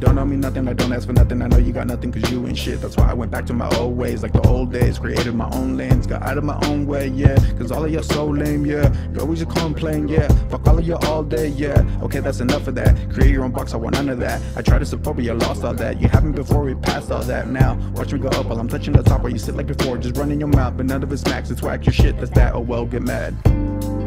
don't owe me nothing, I don't ask for nothing. I know you got nothing cause you ain't shit. That's why I went back to my old ways, like the old days. Created my own lanes, got out of my own way, yeah. Cause all of y'all so lame, yeah. You always just complain, yeah. Fuck all of y'all all day, yeah. Okay, that's enough of that. Create your own box, I want none of that. I tried to support but you lost all that. You haven't before, we passed all that. Now, watch me go up while I'm touching the top. While you sit like before, just running your mouth, but none of it smacks. It's whack your shit, that's that, oh well, get mad.